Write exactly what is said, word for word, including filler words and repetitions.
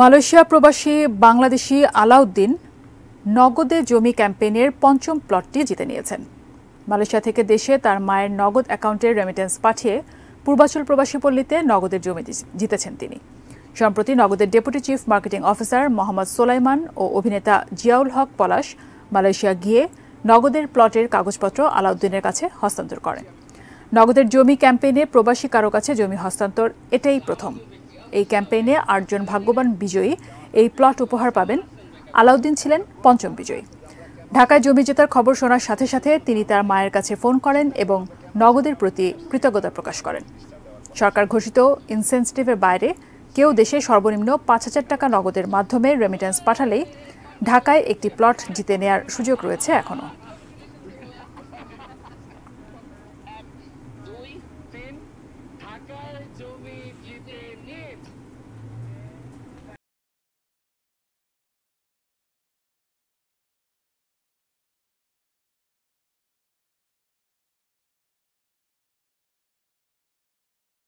Malaysia প্রবাসী বাংলাদেশী আলাউদ্দিন নগদে জমি ক্যাম্পেইনের পঞ্চম প্লটটি জিতে নিয়েছেন। মালয়েশিয়া থেকে দেশে তার মায়ের নগদ অ্যাকাউন্টে রেমিটেন্স পাঠিয়ে পূর্বাচল প্রবাসী পল্লীতে নগদের জমি জিতেছেন তিনি। সম্প্রতি নগদের deputy chief marketing officer Mohammad Solaiman ও অভিনেতা জিয়াউল হক পলাশ মালয়েশিয়া গিয়ে নগদের প্লটের কাগজপত্র আলাউদ্দিনের কাছে হস্তান্তর করেন। নগদের জমি ক্যাম্পেইনে প্রবাসী কারো কাছে জমি হস্তান্তর এটাই প্রথম। এই ক্যাম্পেইনে আর্জুন ভাগ্যবান বিজয়ী এই প্লট উপহার পাবেন। আলাউদ্দিন ছিলেন পঞ্চম বিজয়ী। ঢাকায় জমি জেতার খবর শোনার সাথে সাথে তিনি তার মায়ের কাছে ফোন করেন এবং নগদের প্রতি কৃতজ্ঞতা প্রকাশ করেন। সরকার ঘোষিত ইনসেনটিভের বাইরে কেউ দেশে সর্বনিম্ন পাঁচ হাজার টাকা নগদের মাধ্যমে রেমিটেন্স পাঠালেই ঢাকায় একটি প্লট জিতে নেয়ার সুযোগ রয়েছে এখনও।